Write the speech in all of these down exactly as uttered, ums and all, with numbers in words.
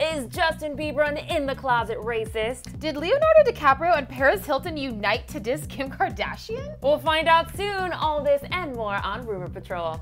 Is Justin Bieber an in-the-closet racist? Did Leonardo DiCaprio and Paris Hilton unite to diss Kim Kardashian? We'll find out soon. All this and more on Rumor Patrol.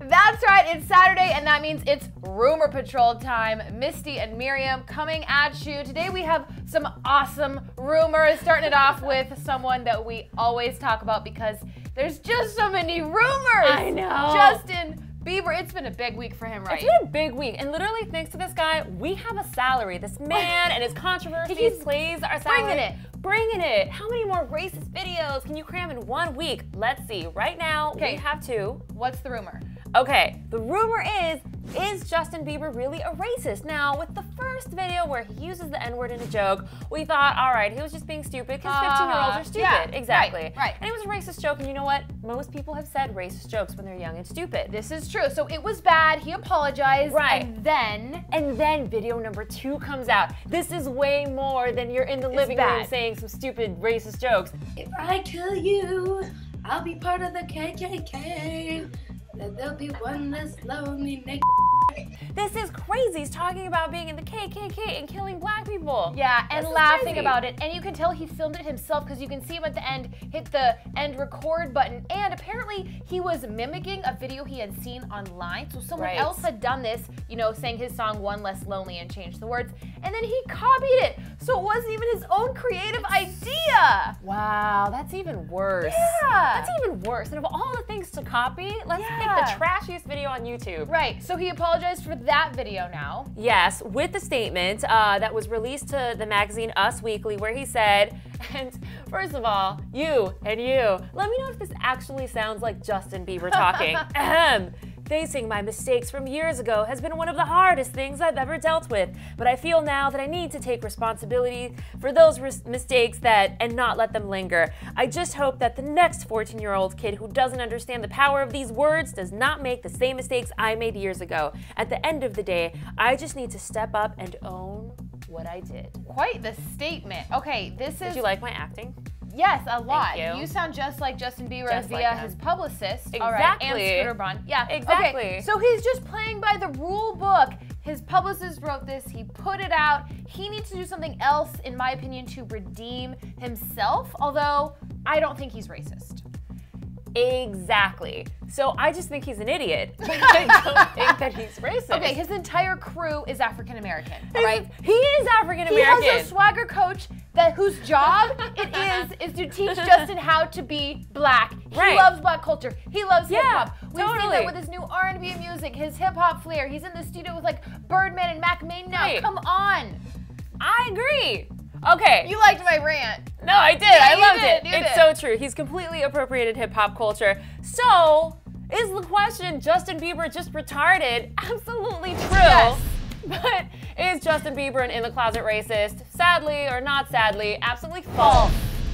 That's right, it's Saturday, and that means it's Rumor Patrol time. Misty and Miriam coming at you. Today we have some awesome rumors, starting it off with someone that we always talk about because there's just so many rumors. I know. Justin Bieber, it's been a big week for him, right? It's been a big week, and literally thanks to this guy, we have a salary. This man and his controversies He's plays our salary. Bringing it. Bringing it. How many more racist videos can you cram in one week? Let's see. Right now, okay. We have two. What's the rumor? Okay, the rumor is, is Justin Bieber really a racist? Now, with the first video where he uses the N-word in a joke, we thought, all right, he was just being stupid because fifteen-year-olds are stupid. Yeah, exactly. Right, right. And it was a racist joke, and you know what? Most people have said racist jokes when they're young and stupid. This is true. So it was bad. He apologized. Right. And then? And then video number two comes out. This is way more than you're in the living room saying some stupid racist jokes. If I kill you, I'll be part of the K K K. There'll be one less lonely nigga. This is crazy. He's talking about being in the K K K and killing black people. Yeah, and laughing about it. And you can tell he filmed it himself because you can see him at the end hit the end record button. And apparently he was mimicking a video he had seen online. So someone else had done this, you know, sang his song One Less Lonely and changed the words. And then he copied it. So it wasn't even his own creative idea. Wow, that's even worse. Yeah. That's even worse. And of all the things to copy, let's pick the trashiest video on YouTube. Right, so he apologized for that video now. Yes, with the statement uh, that was released to the magazine Us Weekly where he said, and first of all, you and you, let me know if this actually sounds like Justin Bieber talking. Ahem. Facing my mistakes from years ago has been one of the hardest things I've ever dealt with, but I feel now that I need to take responsibility for those mistakes that and not let them linger. I just hope that the next fourteen-year-old kid who doesn't understand the power of these words does not make the same mistakes I made years ago. At the end of the day, I just need to step up and own what I did. Quite the statement. Okay, this is... Did you like my acting? Yes, a lot. You. you sound just like Justin Bieber just via like his publicist. Exactly. All right, and Scooter Braun. Yeah, exactly. Okay, so he's just playing by the rule book. His publicist wrote this, he put it out. He needs to do something else, in my opinion, to redeem himself, although I don't think he's racist. Exactly. So I just think he's an idiot. I don't think that he's racist. Okay, his entire crew is African American. All right, he is African American. He has a swagger coach that whose job it is is to teach Justin how to be black. He right. loves black culture. He loves yeah, hip hop. We've totally. seen that with his new R and B music, his hip hop flair. He's in the studio with like Birdman and Mac Maine now. Right. Come on. I agree. Okay. You liked my rant. No, I did. Yeah, I loved did. it. You it's did. so true. He's completely appropriated hip-hop culture. So, is the question, Justin Bieber just retarded? Absolutely true. Yes. But is Justin Bieber an in-the-closet racist? Sadly or not sadly, absolutely false.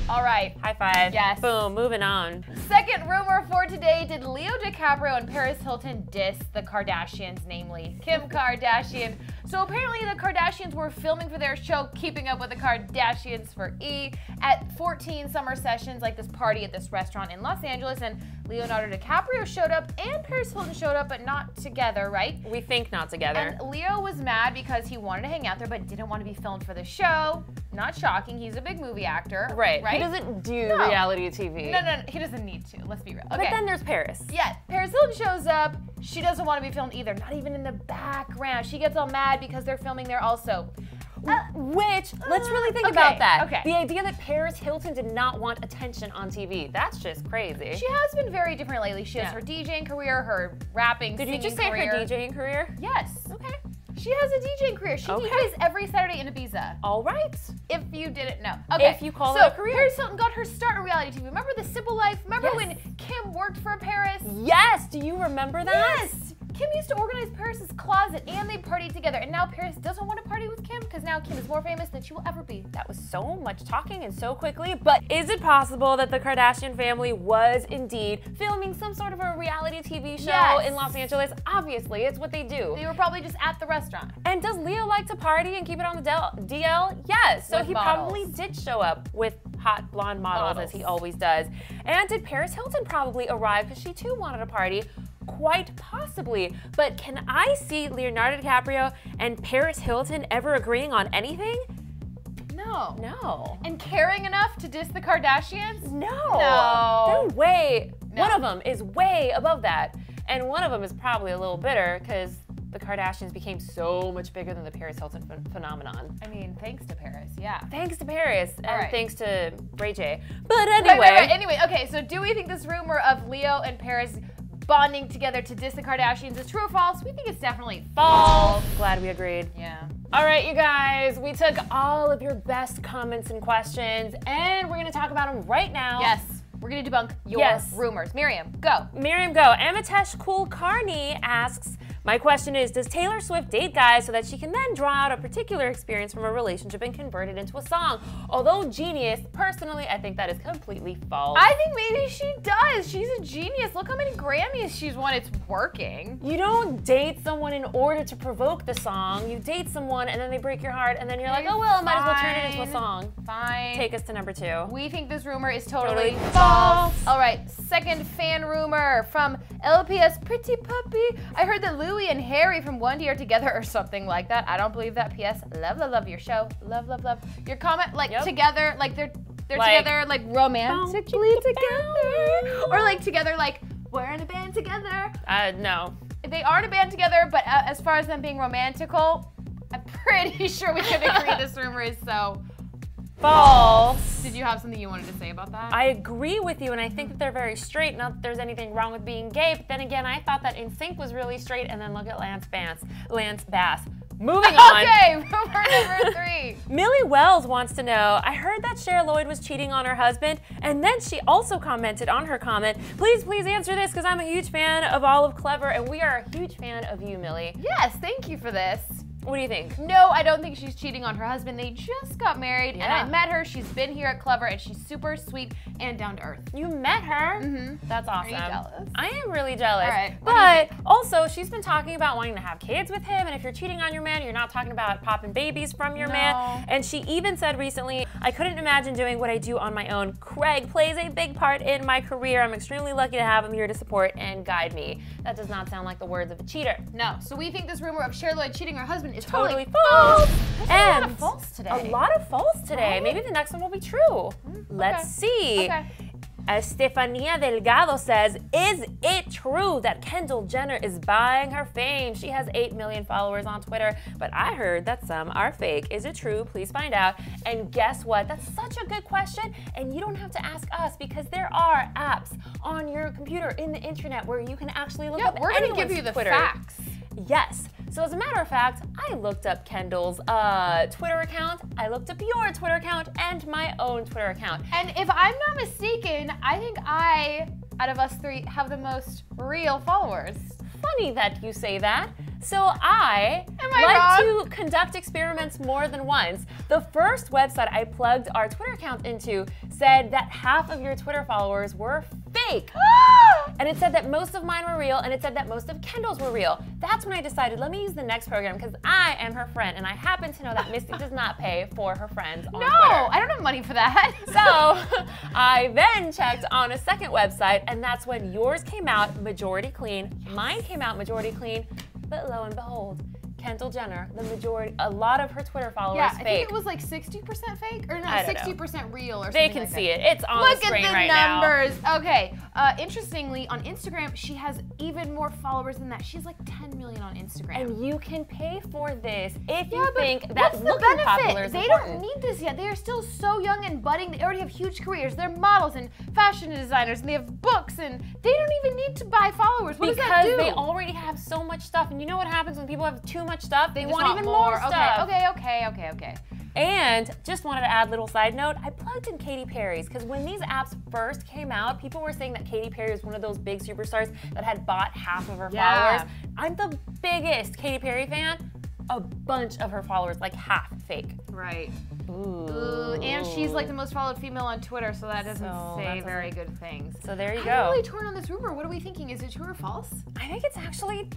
All right. High five. Yes. Boom. Moving on. Second rumor for today. Did Leo DiCaprio and Paris Hilton diss the Kardashians, namely Kim Kardashian? So apparently the Kardashians were filming for their show Keeping Up With The Kardashians for E! At fourteen summer sessions, like this party at this restaurant in Los Angeles, and Leonardo DiCaprio showed up and Paris Hilton showed up, but not together, right? We think not together. And Leo was mad because he wanted to hang out there but didn't want to be filmed for the show. Not shocking. He's a big movie actor. Right. Right? He doesn't do no. reality T V. No, no, no, he doesn't need to. Let's be real. Okay. But then there's Paris. Yeah, Paris Hilton shows up. She doesn't want to be filmed either. Not even in the background. She gets all mad because they're filming there also. Uh, Which, let's really think okay, about that. Okay. The idea that Paris Hilton did not want attention on T V, that's just crazy. She has been very different lately. She has yeah. her DJing career, her rapping, did singing career. Did you just say career. her DJing career? Yes. Okay. She has a DJing career. She okay. D Js every Saturday in Ibiza. All right. If you didn't know. Okay. If you call so it a career. So Paris Hilton got her start in reality T V. Remember the Simple Life? Remember yes. when Kim worked for Paris? Yes. Do you remember that? Yes. Kim used to organize Paris's closet and they partied together, and now Paris doesn't want to party with Kim because now Kim is more famous than she will ever be. That was so much talking and so quickly, but is it possible that the Kardashian family was indeed filming some sort of a reality T V show yes. in Los Angeles? Obviously, it's what they do. They were probably just at the restaurant. And does Leo like to party and keep it on the D L? Yes, so with he models. probably did show up with hot blonde models, models as he always does. And did Paris Hilton probably arrive because she too wanted a party? Quite possibly, but can I see Leonardo DiCaprio and Paris Hilton ever agreeing on anything? No. No. And caring enough to diss the Kardashians? No. No. They're way, no. One of them is way above that. And one of them is probably a little bitter because the Kardashians became so much bigger than the Paris Hilton ph phenomenon. I mean, thanks to Paris, yeah. Thanks to Paris, and right. thanks to Ray J. But anyway. Right, right, right. Anyway, okay, so do we think this rumor of Leo and Paris bonding together to diss the Kardashians is true or false? We think it's definitely false. Glad we agreed. Yeah. All right, you guys, we took all of your best comments and questions, and we're gonna talk about them right now. Yes. We're gonna debunk your yes. rumors. Miriam, go. Miriam, go. Amitesh Kulkarni asks, my question is, does Taylor Swift date guys so that she can then draw out a particular experience from a relationship and convert it into a song? Although genius, personally, I think that is completely false. I think maybe she does. She's a genius. Look how many Grammys she's won. It's working. You don't date someone in order to provoke the song. You date someone and then they break your heart and then you're like, oh, well, I might as well turn it into a song. Fine. Take us to number two. We think this rumor is totally, totally false. All right, second fan rumor from L P S Pretty Puppy. I heard that Lou and Harry from One D are together or something like that. I don't believe that. P S Love, love, love your show. Love, love, love your comment. Like yep. together, like they're they're like, together, like romantically together, or like together, like we're in a band together. Uh, no, they are in a band together. But uh, as far as them being romantical, I'm pretty sure we could agree this rumor is so. False. Did you have something you wanted to say about that? I agree with you, and I think that they're very straight. Not that there's anything wrong with being gay, but then again, I thought that N Sync was really straight, and then look at Lance Bass. Lance Bass. Moving on. Okay, rumor number three. Millie Wells wants to know, I heard that Cher Lloyd was cheating on her husband, and then she also commented on her comment, please, please answer this, because I'm a huge fan of all of Clevver, and we are a huge fan of you, Millie. Yes, thank you for this. What do you think? No, I don't think she's cheating on her husband. They just got married, yeah. and I met her. She's been here at Clevver, and she's super sweet and down to earth. You met her? Mm-hmm. That's awesome. Are you jealous? I am really jealous. All right. But also, she's been talking about wanting to have kids with him, and if you're cheating on your man, you're not talking about popping babies from your no. man. And she even said recently, I couldn't imagine doing what I do on my own. Craig plays a big part in my career. I'm extremely lucky to have him here to support and guide me. That does not sound like the words of a cheater. No. So we think this rumor of Cher Lloyd cheating her husband It's totally, totally false. false. And a lot of false today. A lot of false today. Right? Maybe the next one will be true. Mm, Let's okay. see. Okay. Estefania Delgado says, is it true that Kendall Jenner is buying her fame? She has eight million followers on Twitter, but I heard that some are fake. Is it true? Please find out. And guess what? That's such a good question, and you don't have to ask us because there are apps on your computer in the internet where you can actually look yeah, up anyone's Twitter. Yeah, we're gonna give you the Twitter. facts. Yes. So as a matter of fact, I looked up Kendall's uh, Twitter account, I looked up your Twitter account, and my own Twitter account. And if I'm not mistaken, I think I, out of us three, have the most real followers. Funny that you say that. So I, I like wrong? to conduct experiments more than once. The first website I plugged our Twitter account into said that half of your Twitter followers were fake. And it said that most of mine were real, and it said that most of Kendall's were real. That's when I decided, let me use the next program, because I am her friend, and I happen to know that Misty does not pay for her friends on no, Twitter. No, I don't have money for that. So I then checked on a second website, and that's when yours came out majority clean, mine came out majority clean, but lo and behold, Kendall Jenner, the majority, a lot of her Twitter followers yeah, fake. Yeah, I think it was like sixty percent fake, or no, sixty percent real or something like that. They can see it. It's on the screen right now. Look at the numbers. Okay, uh, interestingly, on Instagram, she has even more followers than that. She has like ten million on Instagram. And you can pay for this if you think that looking popular is important. They don't need this yet. They are still so young and budding. They already have huge careers. They're models and fashion designers, and they have books, and they don't even need to buy followers. What does that do? Because they already have so much stuff, and you know what happens when people have too much stuff, they, they want, want even more, more stuff. Okay, okay, okay, okay, okay. And just wanted to add a little side note, I plugged in Katy Perry's, because when these apps first came out, people were saying that Katy Perry was one of those big superstars that had bought half of her yeah. followers. I'm the biggest Katy Perry fan. A bunch of her followers, like half fake. Right. Ooh. Ooh. And she's like the most followed female on Twitter, so that doesn't so say very good things. So there you go. I'm really torn on this rumor. What are we thinking? Is it true or false? I think it's actually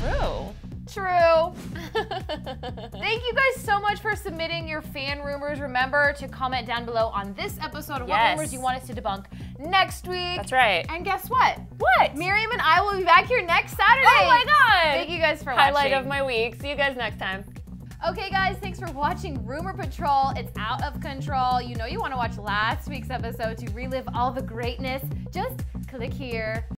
true. True. Thank you guys so much for submitting your fan rumors. Remember to comment down below on this episode of yes. what rumors you want us to debunk next week. That's right. And guess what? What? Miriam and I will be back here next Saturday. Oh my God. Thank you guys for Highlight watching. Highlight of my week. See you guys next time. Okay guys, thanks for watching Rumor Patrol. It's out of control. You know you want to watch last week's episode to relive all the greatness. Just click here.